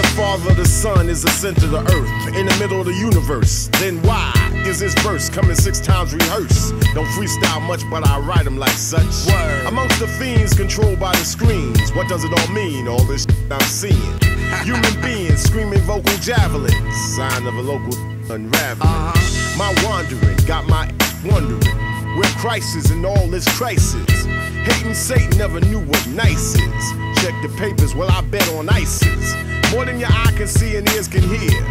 the father, the son is the center of the earth, in the middle of the universe. Then why is this verse coming 6 times rehearsed? Don't freestyle much, but I write them like such. Word. Amongst the fiends controlled by the screens, what does it all mean, all this I'm seeing? Human beings screaming vocal javelins, sign of a local unraveling. My wandering got my wondering, where Christ is in all this crisis. Hating Satan never knew what nice is. Check the papers, well I bet on ISIS. More than your eye can see and ears can hear.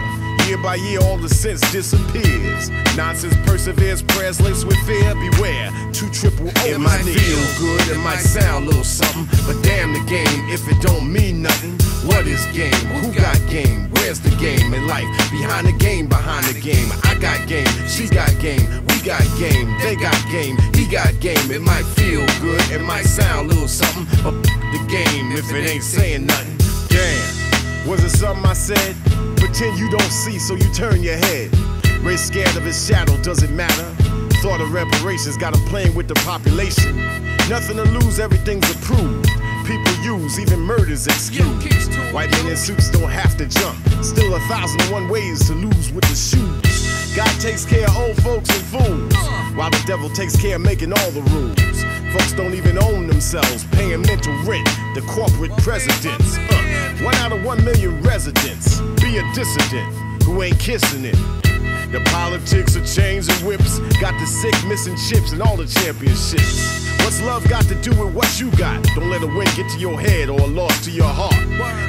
Year by year all the sense disappears. Nonsense perseveres, prayers laced with fear. Beware, 2 triple O. It might feel good, it might sound a little something, but damn the game if it don't mean nothing. What is game? Who got game? Where's the game in life? Behind the game, behind the game. I got game, she got game, we got game, they got game, he got game. It might feel good, it might sound a little something, but the game if it ain't saying nothing. Damn, was it something I said? Pretend you don't see, so you turn your head. Race scared of his shadow, doesn't matter. Thought of reparations, got him playing with the population. Nothing to lose, everything's approved. People use, even murders excuse. White men in suits don't have to jump. Still 1,001 ways to lose with the shoes. God takes care of old folks and fools, while the devil takes care of making all the rules. Folks don't even own themselves, paying mental rent. The corporate presidents. 1 out of 1 million residents. Be a dissident who ain't kissing it. The politics of chains and whips got the sick missing chips and all the championships. What's love got to do with what you got? Don't let a win get to your head or a loss to your heart.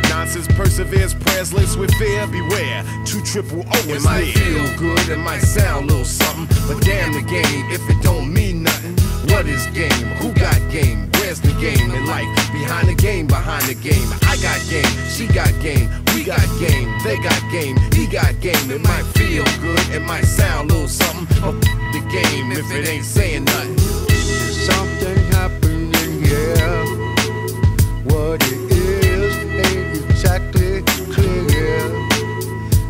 Nonsense perseveres, prayers laced with fear. Beware, 2 triple O is near. It might feel good, it might sound a little something, but damn the game if it don't mean nothing. What is game? Who got game? Where's the game in life? Behind the game, behind the game. I got game, she got game, we got game, they got game, he got game. It might feel good, it might sound a little something, but the game if it ain't saying nothing. Something happening, yeah. What it is ain't exactly clear.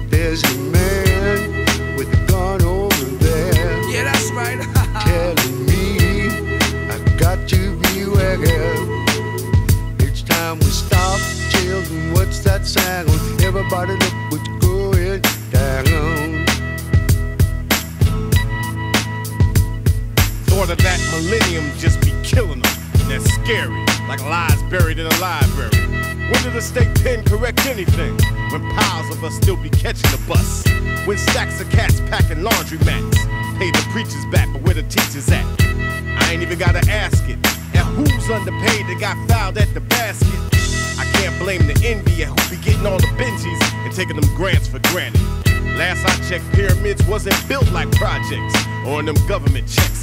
There's a man with a gun over there. Yeah, that's right. Telling me I got to beware. Each time we stop, children, what's that sound? Everybody look what's going down. Thought of that millennium just be killing them, and that's scary, like lies buried in a library. When did the state pen correct anything? When piles of us still be catching the bus. When stacks of cats packing laundry mats. Pay the preachers back, but where the teachers at? I ain't even gotta ask it. And who's underpaid that got fouled at the basket? I can't blame the envy at who be getting all the Benjis and taking them grants for granted. Last I checked, pyramids wasn't built like projects or in them government checks.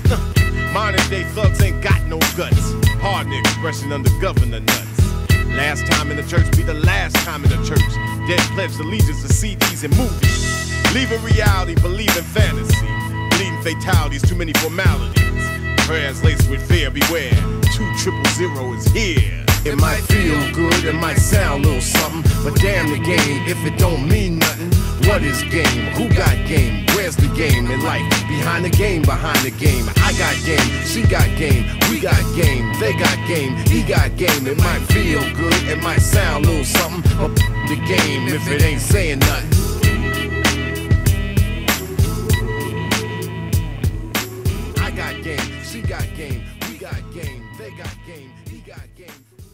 Modern day thugs ain't got no guts. Pardon the expression under governor nuts. Last time in the church be the last time in the church. Dead pledged allegiance to CDs and movies. Leaving reality, believing fantasy. Bleeding fatalities, too many formalities. Prayers laced with fear, beware. 2 triple O is here. It might feel good, it might sound a little something, but damn the game if it don't mean nothing. What is game? Who got game? Where's the game in life? Behind the game, behind the game. I got game, she got game, we got game, they got game, he got game. It might feel good, it might sound a little something, but the game if it ain't saying nothing. I got game, she got game, we got game, they got game, he got game.